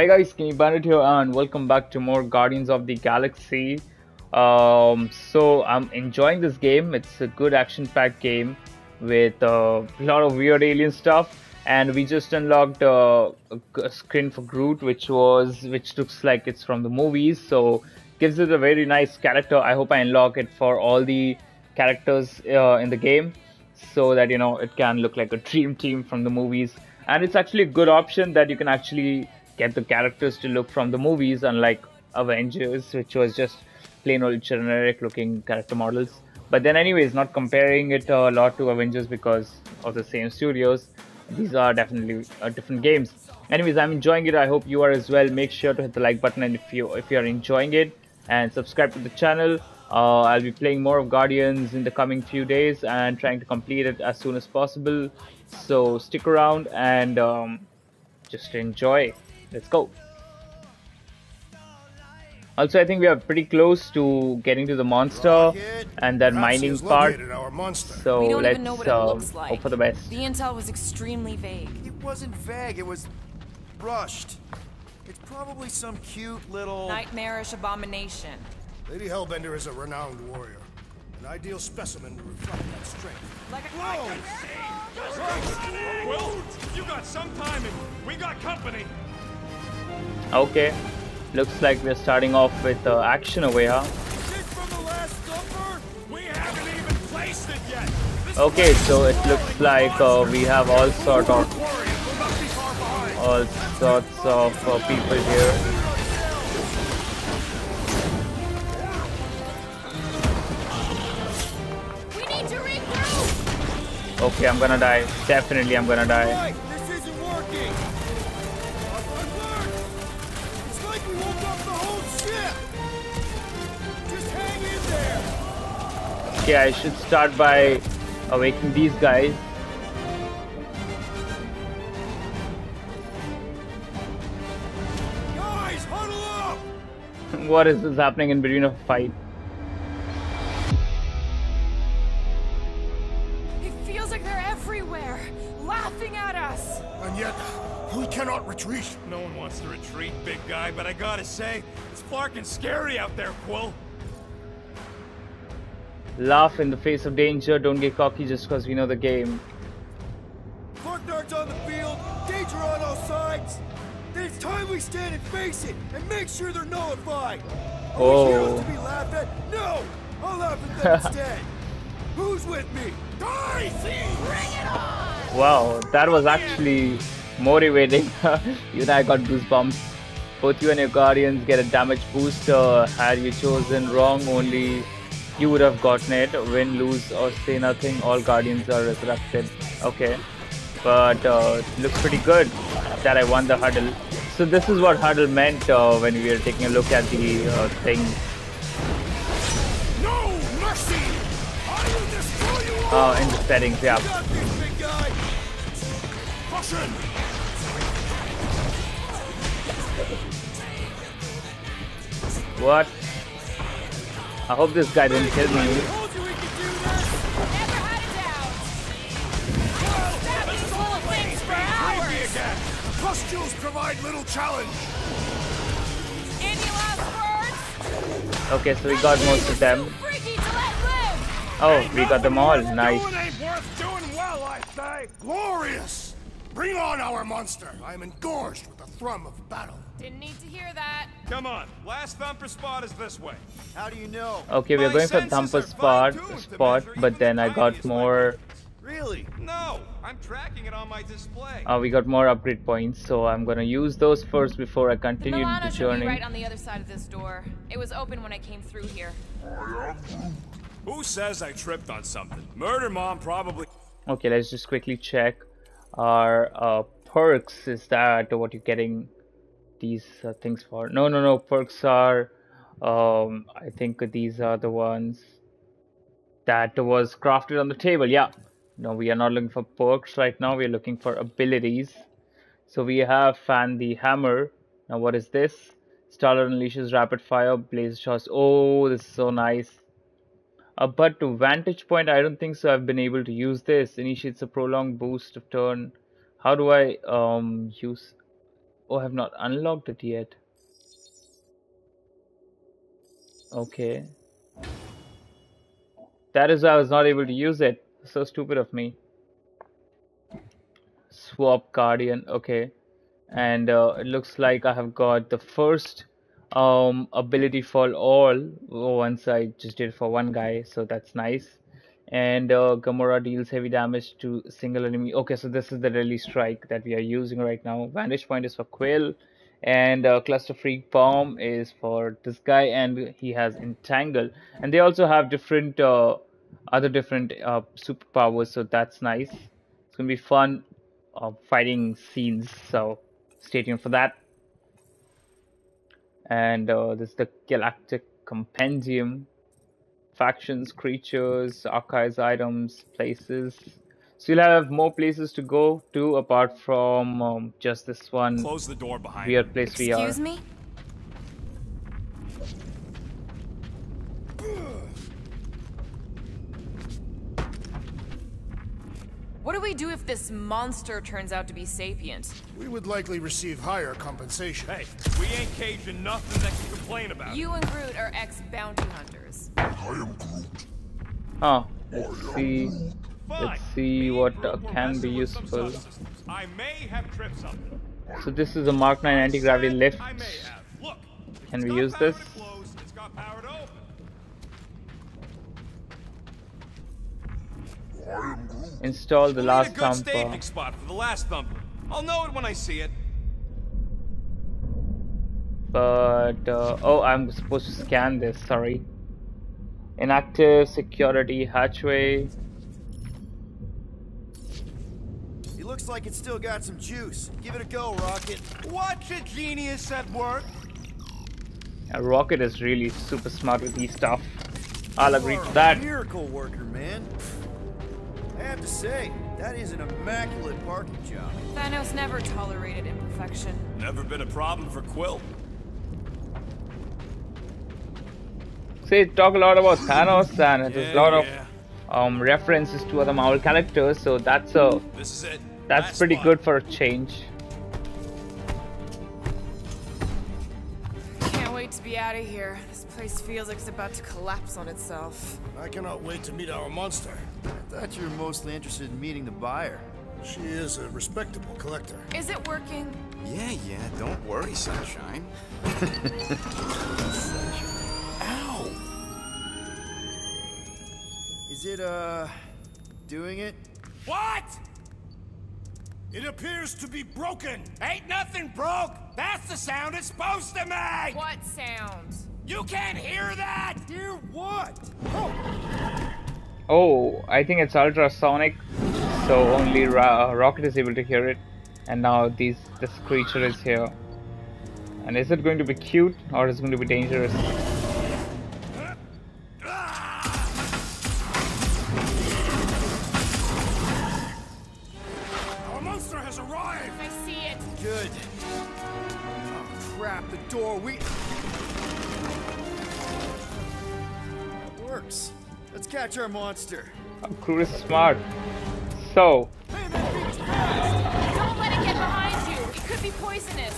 Hey guys, TheSkinnyBandit here and welcome back to more Guardians of the Galaxy. So I'm enjoying this game. It's a good action-packed game with a lot of weird alien stuff, and we just unlocked a skin for Groot, which looks like it's from the movies. So gives it a very nice character. I hope I unlock it for all the characters in the game, so that you know it can look like a dream team from the movies. And it's actually a good option that you can actually get the characters to look from the movies, unlike Avengers, which was just plain old generic looking character models. But then anyways, not comparing it a lot to Avengers because of the same studios. These are definitely different games. Anyways, I'm enjoying it. I hope you are as well. Make sure to hit the like button and if you are enjoying it, and subscribe to the channel. I'll be playing more of Guardians in the coming few days and trying to complete it as soon as possible. So stick around and just enjoy. Let's go. Also, I think we are pretty close to getting to the monster and that mining part. So let's hope for the best. The intel was extremely vague. It wasn't vague, it was rushed. It's probably some cute little nightmarish abomination. Lady Hellbender is a renowned warrior, an ideal specimen to reflect that strength. Like a whoa! Well, you got some timing. We got company. Okay, looks like we're starting off with action away, huh? Okay, so it looks like we have all sorts of people here. Okay, I'm gonna die. Definitely, I'm gonna die. This isn't working. It's like we woke up the whole ship. Just hang in there. Okay, I should start by awakening these guys. Guys, huddle up. What is this happening in between a fight? Retreat. No one wants to retreat, big guy, but I gotta say, it's flarkin' scary out there, Quill. Laugh in the face of danger, don't get cocky just because we know the game. Darts on the field, danger on all sides. Then it's time we stand and face it and make sure they're nullified. Oh. To be laughed at? No! I'll laugh at them instead. Who's with me? Die! Bring it on! Wow, that was actually motivating. You and I got goosebumps. Both you and your guardians get a damage boost. Had you chosen wrong, only you would have gotten it. Win, lose, or say nothing, all guardians are resurrected. Okay, but looks pretty good that I won the huddle. So this is what huddle meant when we were taking a look at the thing. No mercy! I will destroy you all. In the settings, yeah. What? I hope this guy didn't kill me. Pustules provide little challenge. Any last words? Okay, so we got most of them. Oh, we got them all. Nice. Glorious. Bring on our monster. I am engorged with the thrum of battle. Didn't need to hear that. Come on, last thumper spot is this way. How do you know? Okay, we're going for thumper spot, but then I got more. Really? No, I'm tracking it on my display. We got more upgrade points, so I'm gonna use those first before I continue the journey. Right on the other side of this door. It was open when I came through here. Who says I tripped on something? Murder Mom probably. Okay, let's just quickly check our perks. Is that what you're getting these things for? No, perks are I think these are the ones that was crafted on the table. Yeah, no, we are not looking for perks right now, we're looking for abilities. So we have Fan the Hammer. Now what is this? Starlord unleashes rapid fire blaze shots. Oh, this is so nice. But to vantage point, I don't think so I've been able to use this. Initiates a prolonged boost of turn. How do I use Oh, I have not unlocked it yet. Okay. That is why I was not able to use it. So stupid of me. Swap Guardian. Okay. And it looks like I have got the first ability for all. Once I just did for one guy. So that's nice. And Gamora deals heavy damage to single enemy. Okay, so this is the deadly strike that we are using right now. Vantage Point is for Quill. And Cluster Freak Bomb is for this guy. And he has Entangle. And they also have different other superpowers. So that's nice. It's going to be fun fighting scenes. So stay tuned for that. And this is the Galactic Compendium. Factions, creatures, archives, items, places. So you'll have more places to go to apart from just this one. Close the door behind weird place. Excuse we are. Excuse me? What do we do if this monster turns out to be sapient? We would likely receive higher compensation. Hey, we ain't caged in nothing that can complain about. You and Groot are ex-bounty hunters. I am Groot. Huh. Let's see what can be useful. I may have tripped something. So this is a Mark 9 anti-gravity lift. Look, can we use this? Close, it's got power to open. Install the last thumper. Staging spot for the last thumper. I'll know it when I see it. But oh, I'm supposed to scan this. Sorry. Inactive security hatchway. It looks like it's still got some juice. Give it a go, Rocket. Watch a genius at work. A Rocket is really super smart with these stuff. I'll agree to that. Miracle worker, man. I have to say, that is an immaculate parking job. Thanos never tolerated imperfection. Never been a problem for Quill. They talk a lot about Thanos, and there's a lot of references to other Marvel characters, so that's a that's pretty good for a change. Can't wait to be out of here. This place feels like it's about to collapse on itself. I cannot wait to meet our monster. I thought you were mostly interested in meeting the buyer. She is a respectable collector. Is it working? Yeah, yeah. Don't worry, Sunshine. Is it, doing it? What? It appears to be broken. Ain't nothing broke. That's the sound it's supposed to make. What sound? You can't hear that. Hear what? Oh, I think it's ultrasonic. So only Rocket is able to hear it. And now this creature is here. And is it going to be cute or is it going to be dangerous? Our monster. Groot is smart. So. Hey, that thing is fast. Don't let it get behind you. It could be poisonous.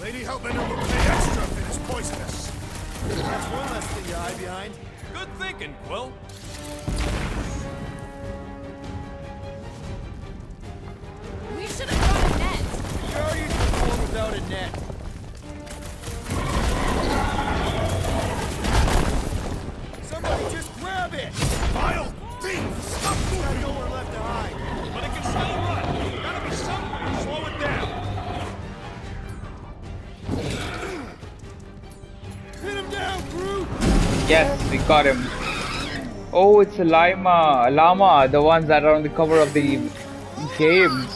Lady Hellbender will pay extra if it is poisonous. That's one less thing to hide behind. Good thinking, Quill. We should have got a net. We already controlled without a net. Somebody just grab it! Vile thief! Stop moving! There's nowhere left to hide. But it can still run. There's gotta be some way to slow it down. Hit him down, Groot! Yes, we got him. Oh, it's a llama. A llama, the ones that are on the cover of the game.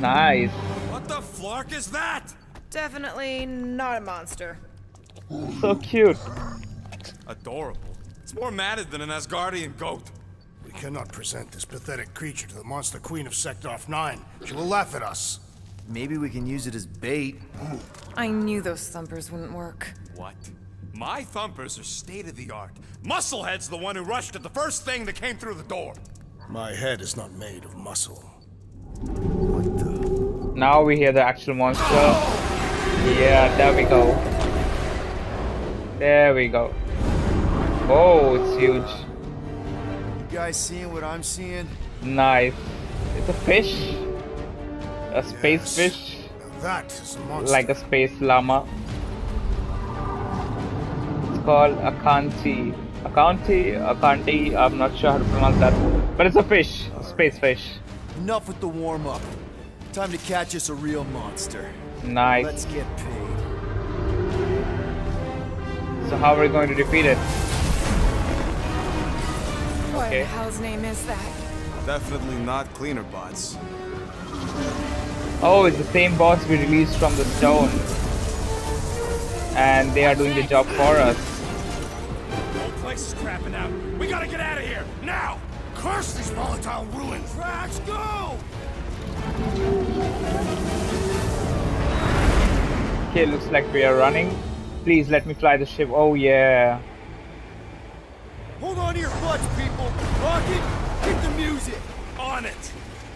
Nice. What the flark is that? Definitely not a monster. So cute. Adorable. It's more matted than an Asgardian goat. We cannot present this pathetic creature to the monster queen of Sector 9. She will laugh at us. Maybe we can use it as bait. Ooh. I knew those thumpers wouldn't work. What? My thumpers are state-of-the-art. Musclehead's the one who rushed at the first thing that came through the door. My head is not made of muscle. What the... Now we hear the actual monster. Yeah, there we go. There we go. Oh, it's huge. You guys seeing what I'm seeing? Nice. It's a fish. A space fish. That is a monster. Like a space llama. It's called Akanti. Akanti, I'm not sure how to pronounce that. But it's a fish. A space fish. Enough with the warm-up. Time to catch us a real monster. Nice. Let's get paid. So how are we going to defeat it? What the hell's name is that? Definitely not cleaner bots. Oh, it's the same bots we released from the stone. And they are doing the job for us. The whole place is crapping out. We gotta get out of here, now! Curse these volatile ruins! Drax, go! Okay, looks like we are running. Please let me fly the ship. Oh yeah. Hold on to your butts, people. Rocket, hit the music. On it.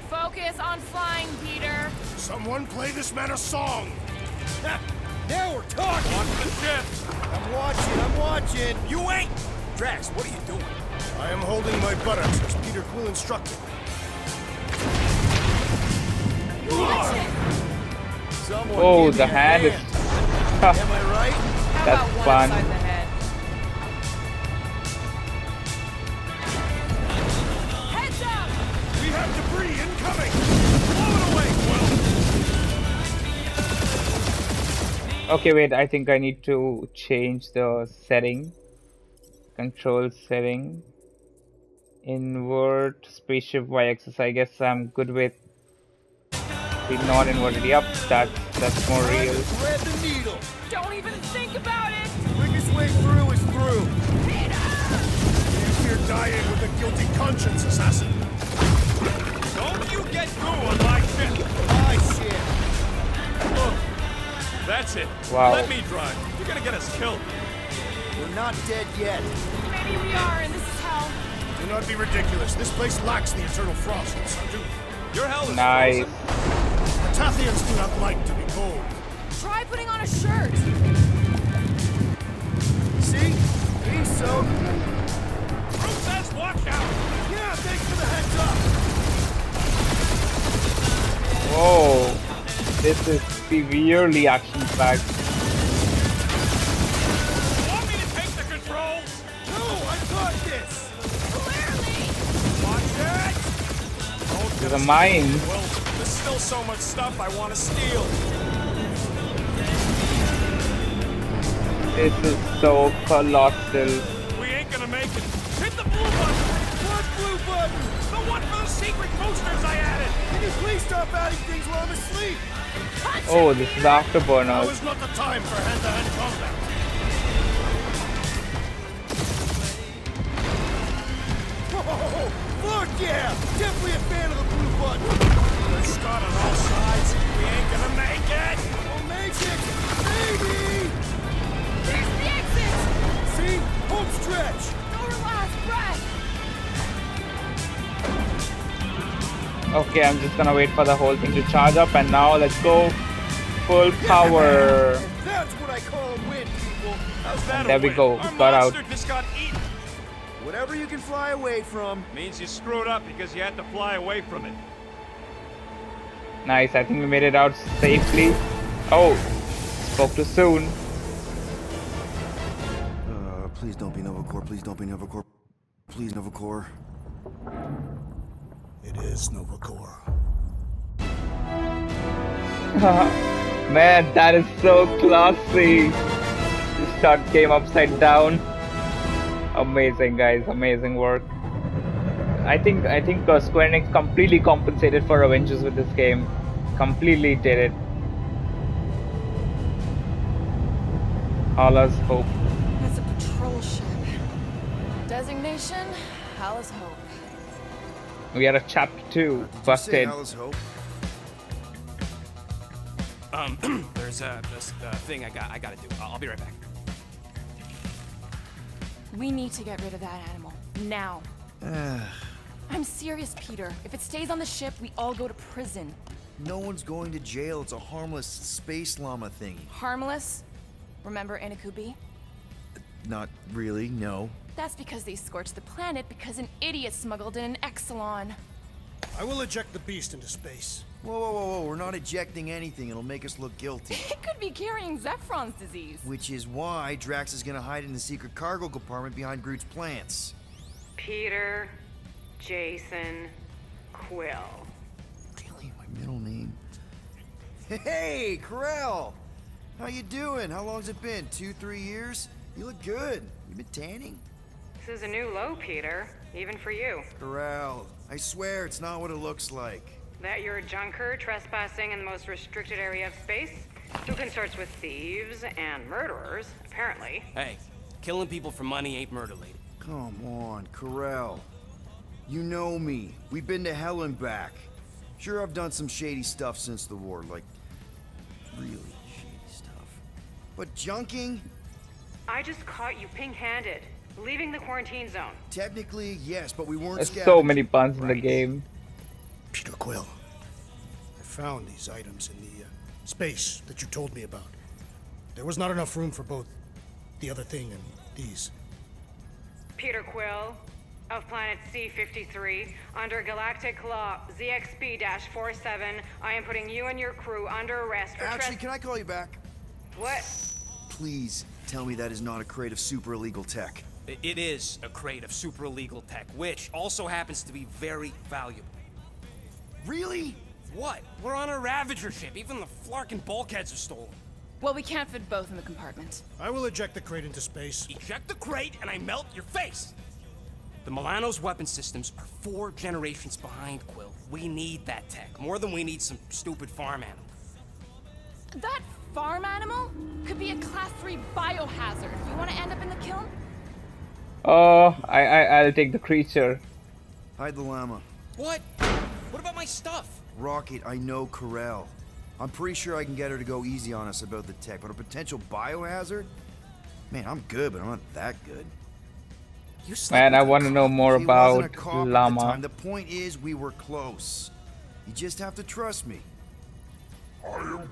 Focus on flying, Peter. Someone play this man a song. Now we're talking. Watch the ships. I'm watching. You ain't. Drax, what are you doing? I am holding my buttocks as Peter Quill instructed. Oh, the hand is. Am I right? That's fun. Heads up! We have debris incoming. Blow it away, Quill. Okay, wait. I think I need to change the setting. Control setting. Invert spaceship Y-axis. I guess I'm good with. Not inverted. Yep, that's more real. Grab the needle. Don't even think about it. Quickest way through is through. Peter! You're dying with a guilty conscience, assassin. Don't you get ruined like this. My shit. Look, that's it. Wow. Let me drive. You're gonna get us killed. We're not dead yet. Maybe we are, and this is hell. Do not be ridiculous. This place lacks the eternal frost. So do your hell is nice. Frozen. Tathians do not like to be cold. Try putting on a shirt. See? Being soaked. Groot says watch out. Yeah, thanks for the heads up. Whoa. This is severely action-packed. You want me to take the controls? No, I got this. Clearly. Watch that. There's a mine. Well, there's still so much stuff I want to steal. This is so colossal. We ain't gonna make it. Hit the blue button! What blue button? The one for the secret posters I added! Can you please stop adding things while I'm asleep? Oh, this is afterburner. Now is not the time for hand-to-hand combat. Whoa! Fuck yeah! Definitely a fan of the blue button! Shot on all sides. We ain't gonna make it. We'll make it, baby. There's the exit. See, home stretch. Go to last breath. Okay, I'm just gonna wait for the whole thing to charge up, and now let's go full power. That's what I call a win, people. How's that? There we go. Got out. Just got eaten. Whatever you can fly away from means you screwed up because you had to fly away from it. Nice, I think we made it out safely. Oh, spoke too soon. Please don't be Nova Corps. Please don't be Nova Corps. Please, Nova Corps. It is Nova Corps. Man, that is so classy. This shot came upside down. Amazing, guys. Amazing work. I think Square Enix completely compensated for Avengers with this game. Completely did it. Hala's Hope. That's a patrol ship. Designation, Hala's Hope. We are at Chapter 2. Busted. Hala's Hope. There's this thing I gotta do. I'll be right back. We need to get rid of that animal now. I'm serious, Peter. If it stays on the ship, we all go to prison. No one's going to jail. It's a harmless space llama thingy. Harmless? Remember Inakubi? Not really, no. That's because they scorched the planet because an idiot smuggled in an Exelon. I will eject the beast into space. Whoa, whoa, whoa, whoa, we're not ejecting anything. It'll make us look guilty. It could be carrying Zephron's disease. Which is why Drax is gonna hide in the secret cargo compartment behind Groot's plants. Peter Jason Quill. Really, my middle name? Hey, Quill! How you doing? How long's it been? 2, 3 years? You look good. You been tanning? This is a new low, Peter. Even for you. Quill, I swear it's not what it looks like. That you're a junker trespassing in the most restricted area of space? Who consorts with thieves and murderers, apparently. Hey, killing people for money ain't murder, lady. Come on, Quill. You know me. We've been to hell and back. Sure, I've done some shady stuff since the war, like really shady stuff. But junking? I just caught you pink-handed, leaving the quarantine zone. Technically, yes, but we weren't. There's so many buns in the game. Peter Quill, I found these items in the space that you told me about. There was not enough room for both the other thing and these. Peter Quill, of planet C-53, under galactic law ZXP-47, I am putting you and your crew under arrest for actually, can I call you back? What? Please tell me that is not a crate of super illegal tech. It is a crate of super illegal tech, which also happens to be very valuable. Really? What? We're on a Ravager ship. Even the Flarkin bulkheads are stolen. Well, we can't fit both in the compartment. I will eject the crate into space. Eject the crate and I melt your face! The Milano's weapon systems are 4 generations behind, Quill. We need that tech, more than we need some stupid farm animal. That farm animal could be a class 3 biohazard. You want to end up in the kiln? Oh, I'll take the creature. Hide the llama. What? What about my stuff? Rocket, I know Quill. I'm pretty sure I can get her to go easy on us about the tech, but a potential biohazard? Man, I'm good, but I'm not that good. Man, I want to know more about llama. The point is, we were close. You just have to trust me. I am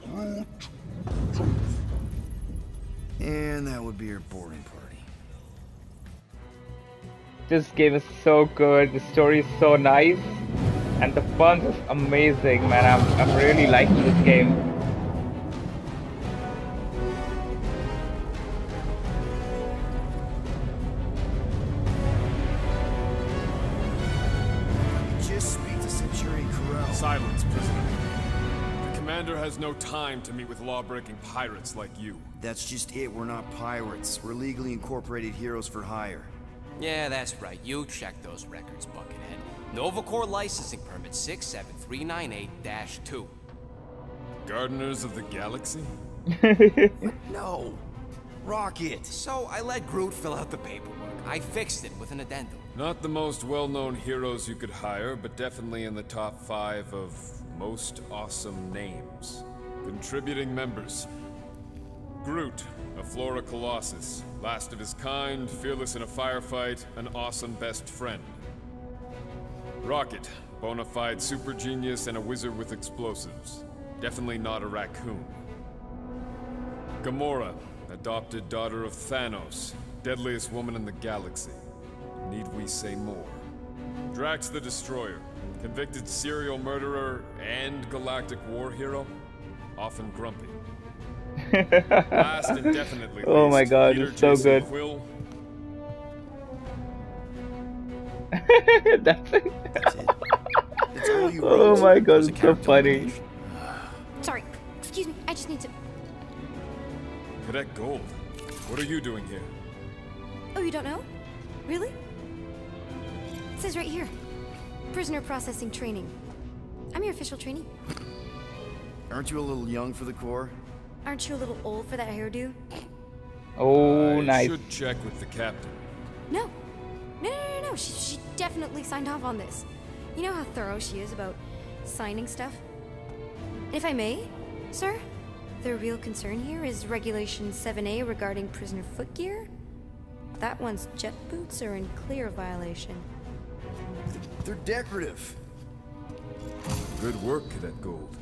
Groot. And that would be your boarding party. This game is so good. The story is so nice. And the fun is amazing, man. I'm really liking this game. Just speak to Centurion Ko-Rel. Silence, prisoner. The commander has no time to meet with law-breaking pirates like you. That's just it. We're not pirates. We're legally incorporated heroes for hire. Yeah, that's right. You check those records, Buckethead. Nova Corps licensing permit 67398-2. Gardeners of the Galaxy? No. Rocket. So I let Groot fill out the paperwork. I fixed it with an addendum. Not the most well-known heroes you could hire, but definitely in the top 5 of most awesome names. Contributing members. Groot, a Flora Colossus. Last of his kind, fearless in a firefight, an awesome best friend. Rocket, bona fide super genius and a wizard with explosives. Definitely not a raccoon. Gamora, adopted daughter of Thanos, deadliest woman in the galaxy. Need we say more? Drax the Destroyer, convicted serial murderer and galactic war hero, often grumpy. Last and definitely least, oh my god, Peter it's so Jason good. Quill, that's it. That's it. That's all you oh my god, it's so funny. Sorry, excuse me, I just need to... Cadet Gold, what are you doing here? Oh, you don't know? Really? It says right here. Prisoner processing training. I'm your official trainee. Aren't you a little young for the Corps? Aren't you a little old for that hairdo? Oh, nice. You should check with the captain. No. No, she definitely signed off on this. You know how thorough she is about signing stuff? If I may, sir, the real concern here is Regulation 7A regarding prisoner footgear. That one's jet boots are in clear violation. They're decorative. Good work, Cadet Gold.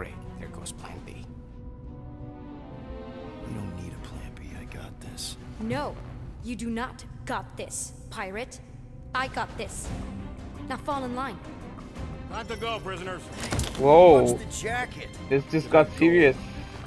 Great, there goes Plan B. We don't need a Plan B, I got this. No, you do not got this, pirate. I got this. Now fall in line. Time to go, prisoners. Whoa. Watch the jacket. This just got serious.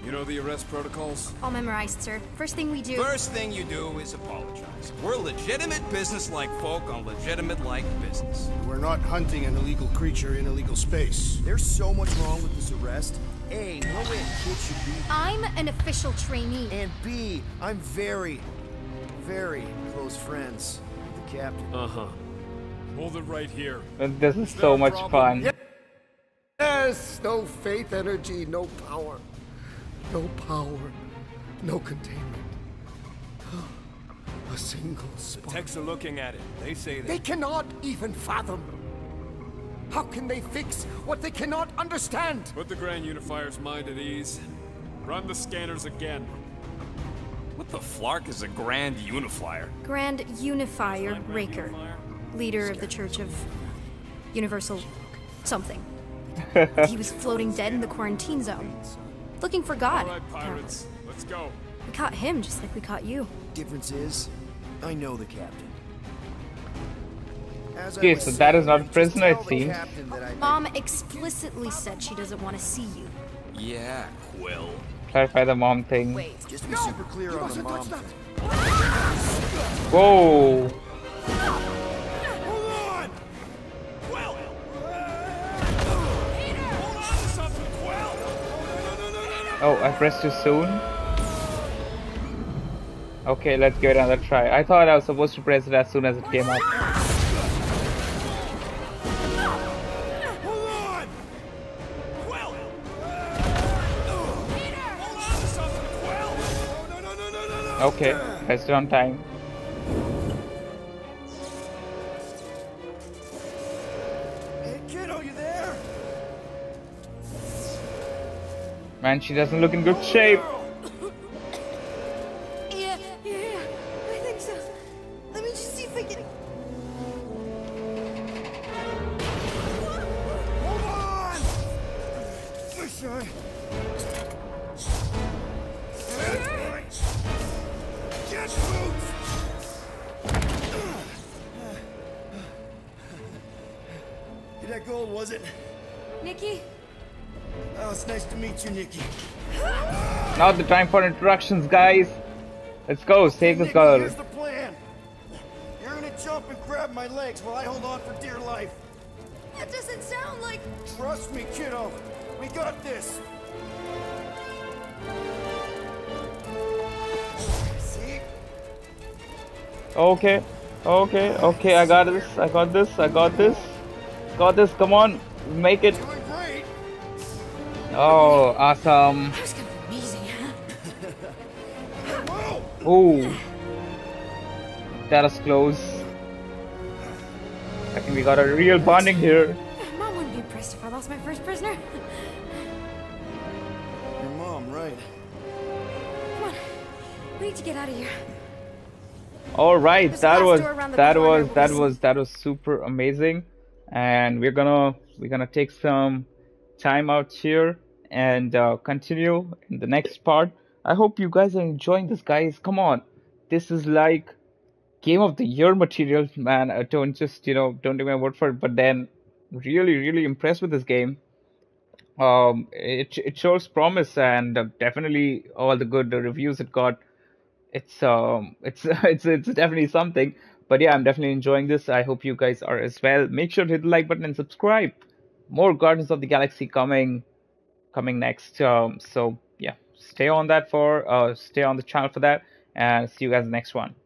You know the arrest protocols? All memorized, sir. First thing we do... First thing you do is apologize. We're legitimate business-like folk on legitimate-like business. We're not hunting an illegal creature in illegal space. There's so much wrong with this arrest. A, no way a kid should be... I'm an official trainee. And B, I'm very, very close friends with the captain. Uh-huh. Hold it right here. This is so much fun. Yes! No faith, energy, no power. No power, no containment. A single spot. The techs are looking at it. They say that. They cannot even fathom. How can they fix what they cannot understand? Put the Grand Unifier's mind at ease. Run the scanners again. What the flark is a Grand Unifier? Grand Unifier Raker. Leader of the Church of Universal something. He was floating dead in the quarantine zone. Looking for God. All right, pirates. Let's go. We caught him just like we caught you. Difference is, I know the captain. Okay, so that is not prisoner, it seems. Mom explicitly said she doesn't want to see you. Yeah, Quill. Clarify the mom thing. Wait, just be super clear on the mom thing. Whoa. Hold on. Quill. Peter. Hold on to something, Quill. Oh, I pressed too soon? Okay, let's give it another try. I thought I was supposed to press it as soon as it came up. Okay, pressed it on time. Man, she doesn't look in good shape. Yeah, I think so. Let me just see if I can. Hold on! I'm sorry. Get moved! That gold, was it? Nikki? Oh, it's nice to meet you, Nikki. Now the time for introductions, guys. Let's go, save this girl. Here's the plan. You're gonna jump and grab my legs while I hold on for dear life. That doesn't sound like... Trust me, kiddo. We got this. See? Okay, I got this. I got this, come on. Make it. Oh, awesome. That was gonna be amazing, huh? Oh, that was close. I think we got a real bonding here. Mom wouldn't be impressed if I lost my first prisoner. Your mom, right? Come on, we need to get out of here. All right, that was super amazing, and we're gonna take some time out here and continue in the next part. I hope you guys are enjoying this, guys. Come on, this is like game of the year material, man. I don't just, you know, don't take my word for it, but then really impressed with this game. It shows promise, and definitely all the good reviews it got. It's definitely something. But yeah, I'm definitely enjoying this. I hope you guys are as well. Make sure to hit the like button and subscribe. More Guardians of the Galaxy coming next. So yeah, stay on the channel for that, and see you guys in the next one.